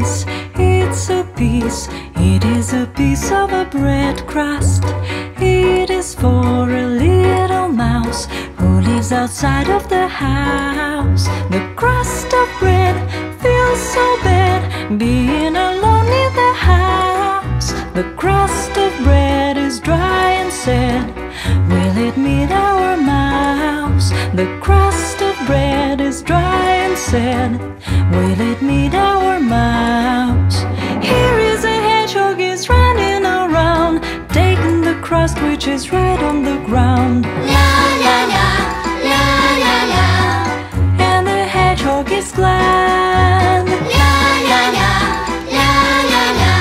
piece, it's a piece. It is a piece of a bread crust. It is for a little mouse who lives outside of the house. The crust of bread feels so bad being alone in the house. The crust of bread is dry and sad. Will it meet our mouse? The crust of bread is dry and sad. Will it meet our mouse? Here is a hedgehog, is running around, taking the crust which is right on the ground. La la la, la la la. And the hedgehog is glad. La la la, la la la.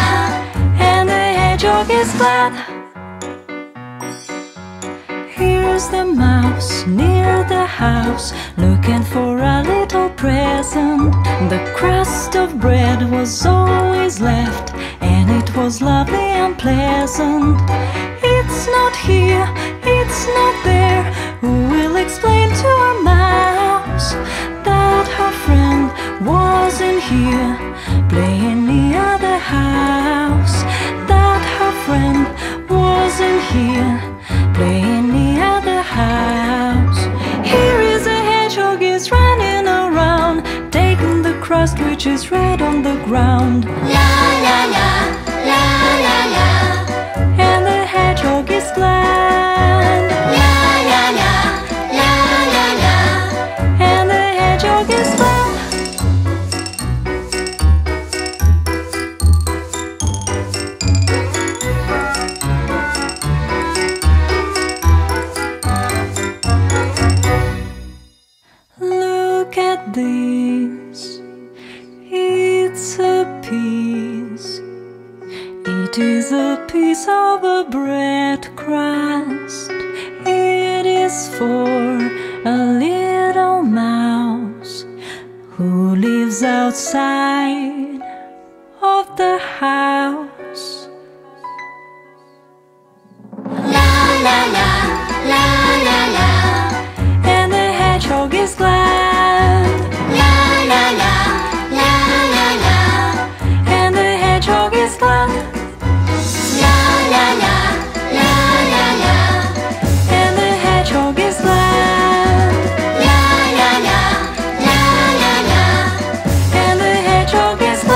And the hedgehog is glad. Here's the mouse near the house, looking for a little present. The crust of bread was always left, and it was lovely and pleasant. It's not here, it's not there. Who will explain to a mouse that her friend wasn't here, playing near the house? That her friend wasn't here, playing near the house. Here is a hedgehog, is running around, taking the crust which is right on the ground. La la la, la la la. And the hedgehog is glad. La la la, la la la. And the hedgehog is glad. This, it's a piece. It is a piece of a bread crust. It is for a little mouse who lives outside of the house. La la la, la la la. And the hedgehog is glad. It's